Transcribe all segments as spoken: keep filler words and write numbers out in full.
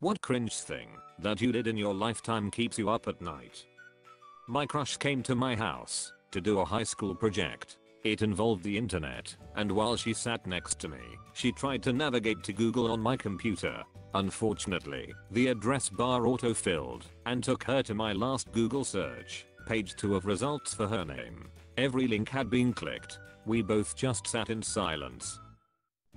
What cringe thing that you did in your lifetime keeps you up at night? My crush came to my house to do a high school project. It involved the internet, and while she sat next to me, she tried to navigate to Google on my computer. Unfortunately, the address bar auto-filled and took her to my last Google search, page two of results for her name. Every link had been clicked. We both just sat in silence.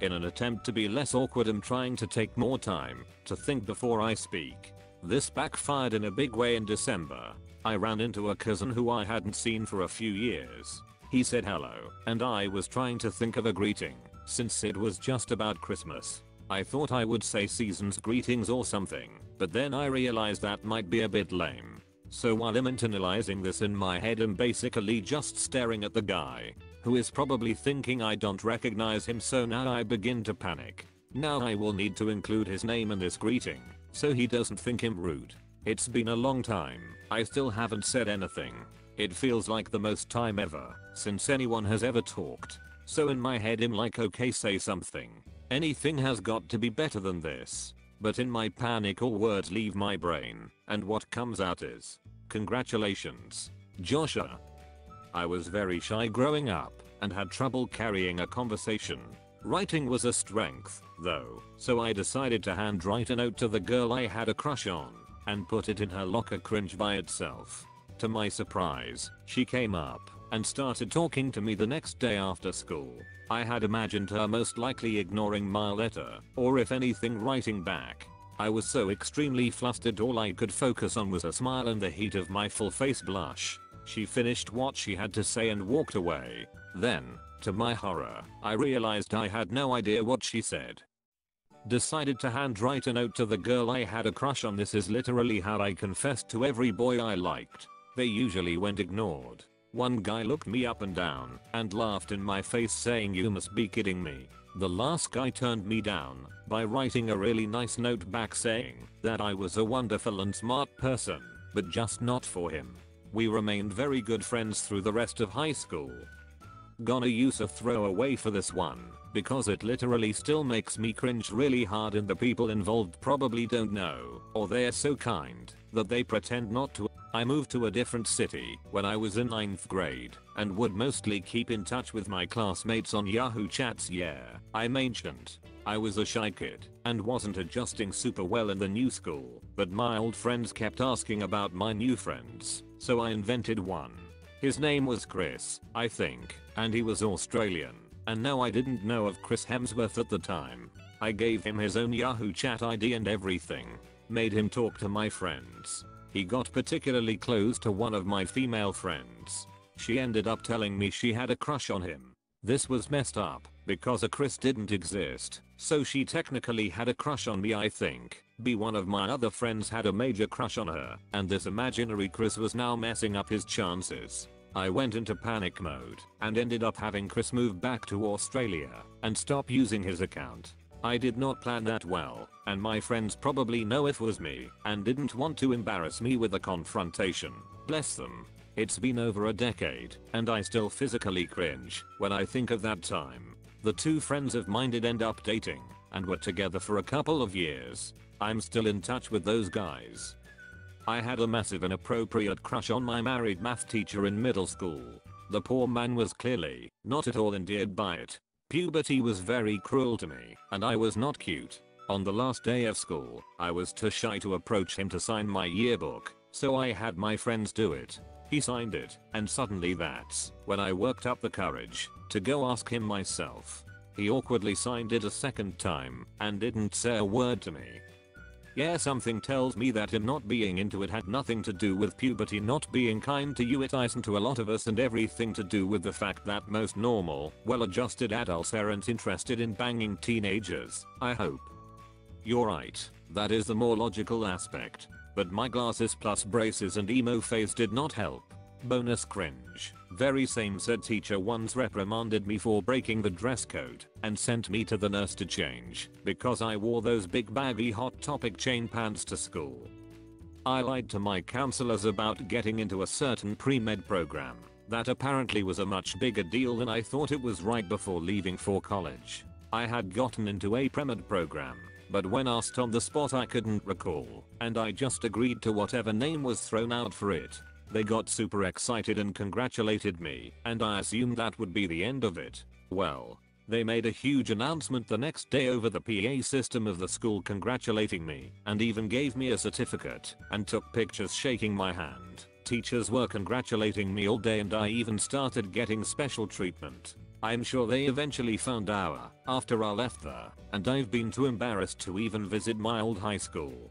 In an attempt to be less awkward and trying to take more time to think before I speak, this backfired in a big way in December. I ran into a cousin who I hadn't seen for a few years. He said hello, and I was trying to think of a greeting, since it was just about Christmas. I thought I would say season's greetings or something, but then I realized that might be a bit lame. So while I'm internalizing this in my head, I'm basically just staring at the guy, who is probably thinking I don't recognize him, so now I begin to panic. Now I will need to include his name in this greeting, so he doesn't think him rude. It's been a long time. I still haven't said anything. It feels like the most time ever since anyone has ever talked. So in my head I'm like, okay, say something. Anything has got to be better than this. But in my panic all words leave my brain, and what comes out is, "Congratulations, Joshua." I was very shy growing up and had trouble carrying a conversation. Writing was a strength, though, so I decided to handwrite a note to the girl I had a crush on and put it in her locker. Cringe by itself. To my surprise, she came up and started talking to me the next day after school. I had imagined her most likely ignoring my letter, or if anything writing back. I was so extremely flustered all I could focus on was a smile and the heat of my full face blush. She finished what she had to say and walked away. Then, to my horror, I realized I had no idea what she said. Decided to handwrite a note to the girl I had a crush on. This is literally how I confessed to every boy I liked. They usually went ignored. One guy looked me up and down and laughed in my face saying, "You must be kidding me." The last guy turned me down by writing a really nice note back saying that I was a wonderful and smart person, but just not for him. We remained very good friends through the rest of high school. Gonna use a throwaway for this one because it literally still makes me cringe really hard, and the people involved probably don't know, or they're so kind that they pretend not to. I moved to a different city when I was in ninth grade and would mostly keep in touch with my classmates on Yahoo chats. Yeah, I mentioned I was a shy kid and wasn't adjusting super well in the new school, but my old friends kept asking about my new friends, so I invented one. His name was Chris, I think, and he was Australian, and no, I didn't know of Chris Hemsworth at the time. I gave him his own Yahoo chat I D and everything, made him talk to my friends. He got particularly close to one of my female friends. She ended up telling me she had a crush on him. This was messed up because a Chris didn't exist, so she technically had a crush on me, I think. But one of my other friends had a major crush on her, and this imaginary Chris was now messing up his chances. I went into panic mode and ended up having Chris move back to Australia and stop using his account. I did not plan that well, and my friends probably know it was me and didn't want to embarrass me with a confrontation. Bless them. It's been over a decade and I still physically cringe when I think of that time. The two friends of mine did end up dating and were together for a couple of years. I'm still in touch with those guys. I had a massive inappropriate crush on my married math teacher in middle school. The poor man was clearly not at all endeared by it. Puberty was very cruel to me, and I was not cute. On the last day of school, I was too shy to approach him to sign my yearbook, so I had my friends do it. He signed it, and suddenly that's when I worked up the courage to go ask him myself. He awkwardly signed it a second time and didn't say a word to me. Yeah, something tells me that him not being into it had nothing to do with puberty not being kind to you. It isn't to a lot of us, and everything to do with the fact that most normal, well-adjusted adults aren't interested in banging teenagers, I hope. You're right, that is the more logical aspect, but my glasses plus braces and emo face did not help. Bonus cringe, very same said teacher once reprimanded me for breaking the dress code and sent me to the nurse to change because I wore those big baggy Hot Topic chain pants to school. I lied to my counselors about getting into a certain pre-med program that apparently was a much bigger deal than I thought it was right before leaving for college. I had gotten into a pre-med program but when asked on the spot I couldn't recall, and I just agreed to whatever name was thrown out for it. They got super excited and congratulated me, and I assumed that would be the end of it. Well, they made a huge announcement the next day over the P A system of the school congratulating me, and even gave me a certificate, and took pictures shaking my hand. Teachers were congratulating me all day, and I even started getting special treatment. I'm sure they eventually found out after I left there, and I've been too embarrassed to even visit my old high school.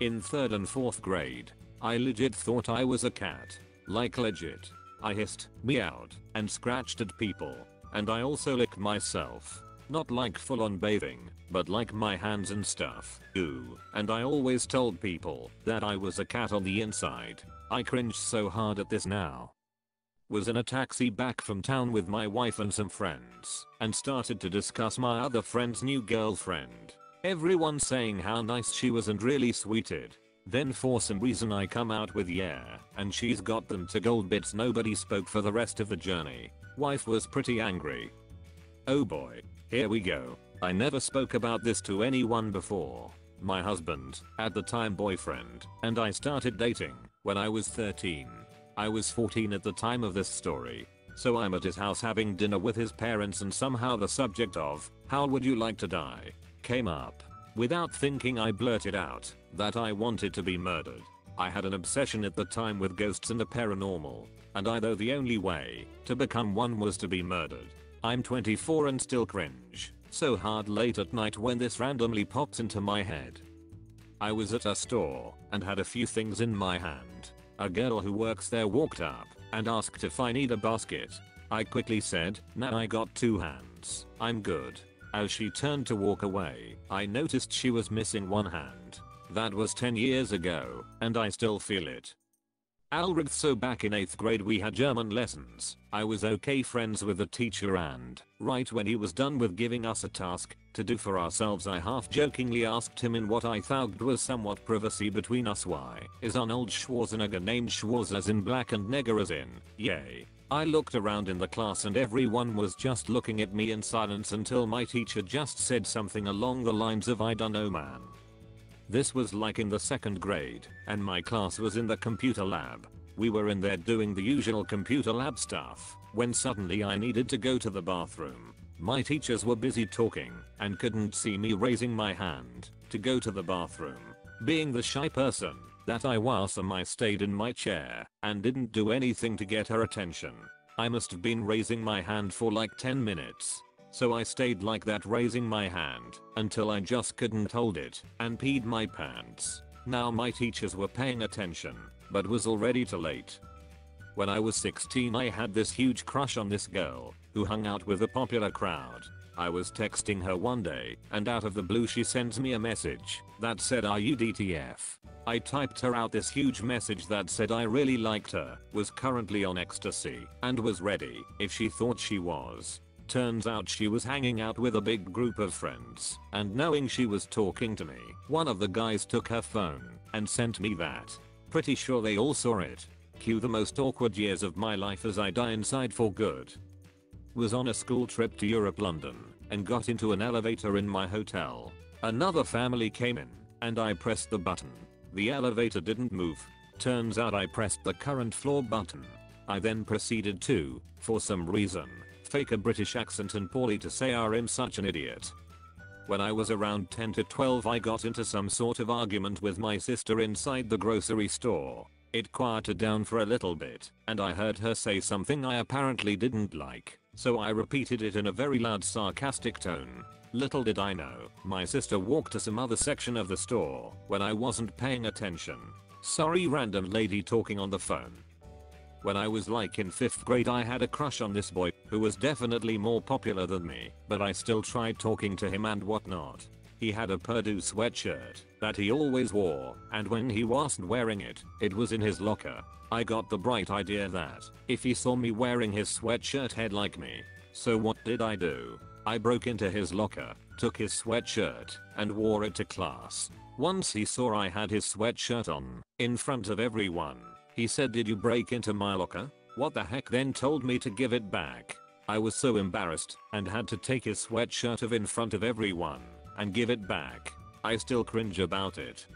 In third and fourth grade, I legit thought I was a cat. Like legit. I hissed, meowed, and scratched at people. And I also licked myself. Not like full on bathing, but like my hands and stuff. Ooh. And I always told people that I was a cat on the inside. I cringe so hard at this now. Was in a taxi back from town with my wife and some friends, and started to discuss my other friend's new girlfriend. Everyone saying how nice she was and really sweeted. Then for some reason I come out with yeah, and she's got them to gold bits. Nobody spoke for the rest of the journey. Wife was pretty angry. Oh boy. Here we go. I never spoke about this to anyone before. My husband, at the time boyfriend, and I started dating when I was thirteen. I was fourteen at the time of this story. So I'm at his house having dinner with his parents, and somehow the subject of how would you like to die came up. Without thinking I blurted out that I wanted to be murdered. I had an obsession at the time with ghosts and the paranormal, and I thought the only way to become one was to be murdered. I'm twenty-four and still cringe so hard late at night when this randomly pops into my head. I was at a store and had a few things in my hand. A girl who works there walked up and asked if I need a basket. I quickly said, nah, I got two hands. I'm good. As she turned to walk away, I noticed she was missing one hand. That was ten years ago, and I still feel it. Alright, so back in eighth grade we had German lessons. I was okay friends with the teacher, and right when he was done with giving us a task to do for ourselves, I half jokingly asked him in what I thought was somewhat privacy between us, why is Arnold Schwarzenegger named Schwarz as in black and Negger as in yay. I looked around in the class and everyone was just looking at me in silence until my teacher just said something along the lines of I dunno man. This was like in the second grade, and my class was in the computer lab. We were in there doing the usual computer lab stuff, when suddenly I needed to go to the bathroom. My teachers were busy talking, and couldn't see me raising my hand to go to the bathroom. Being the shy person that I was, I stayed in my chair, and didn't do anything to get her attention. I must have been raising my hand for like ten minutes. So I stayed like that, raising my hand until I just couldn't hold it and peed my pants. Now my teachers were paying attention, but was already too late. When I was sixteen I had this huge crush on this girl who hung out with a popular crowd. I was texting her one day, and out of the blue she sends me a message that said are you D T F. I typed her out this huge message that said I really liked her, was currently on ecstasy, and was ready if she thought she was. Turns out she was hanging out with a big group of friends, and knowing she was talking to me, one of the guys took her phone and sent me that. Pretty sure they all saw it. Cue the most awkward years of my life as I die inside for good. Was on a school trip to Europe, London, and got into an elevator in my hotel. Another family came in, and I pressed the button. The elevator didn't move. Turns out I pressed the current floor button. I then proceeded to, for some reason, fake a British accent and poorly to say I'm such an idiot. When I was around ten to twelve I got into some sort of argument with my sister inside the grocery store. It quieted down for a little bit, and I heard her say something I apparently didn't like, so I repeated it in a very loud sarcastic tone. Little did I know, my sister walked to some other section of the store when I wasn't paying attention. Sorry, random lady talking on the phone. When I was like in fifth grade I had a crush on this boy who was definitely more popular than me, but I still tried talking to him and whatnot. He had a Purdue sweatshirt that he always wore, and when he wasn't wearing it, it was in his locker. I got the bright idea that if he saw me wearing his sweatshirt he'd like me. So what did I do? I broke into his locker, took his sweatshirt, and wore it to class. Once he saw I had his sweatshirt on, in front of everyone, he said did you break into my locker? What the heck, then told me to give it back. I was so embarrassed and had to take his sweatshirt off in front of everyone. and give it back. I still cringe about it.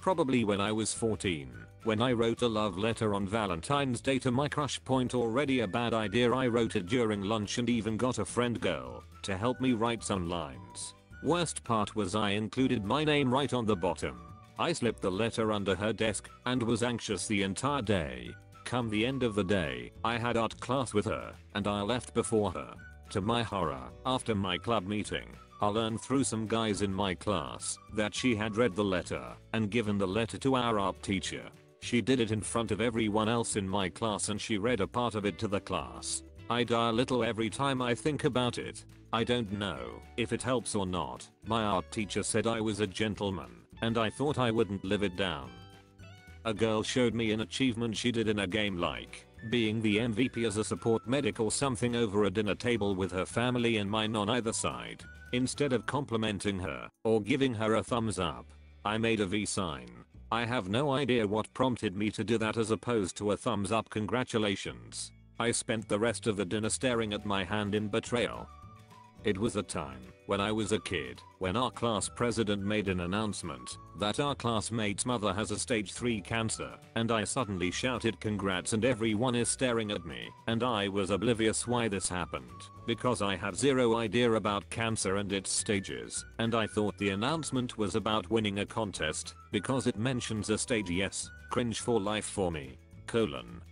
Probably when I was fourteen, when I wrote a love letter on Valentine's Day to my crush. Point already a bad idea. I wrote it during lunch and even got a friend girl to help me write some lines. Worst part was I included my name right on the bottom. I slipped the letter under her desk and was anxious the entire day. Come the end of the day, I had art class with her and I left before her. To my horror, after my club meeting, I learned through some guys in my class that she had read the letter and given the letter to our art teacher. She did it in front of everyone else in my class and she read a part of it to the class. I die a little every time I think about it. I don't know if it helps or not. My art teacher said I was a gentleman, and I thought I wouldn't live it down. A girl showed me an achievement she did in a game, like being the M V P as a support medic or something, over a dinner table with her family and mine on either side. Instead of complimenting her or giving her a thumbs up, I made a V sign. I have no idea what prompted me to do that as opposed to a thumbs up congratulations. I spent the rest of the dinner staring at my hand in betrayal. It was a time when I was a kid when our class president made an announcement that our classmate's mother has a stage three cancer, and I suddenly shouted congrats and everyone is staring at me, and I was oblivious why this happened because I had zero idea about cancer and its stages, and I thought the announcement was about winning a contest because it mentions a stage. Yes, cringe for life for me. Colon.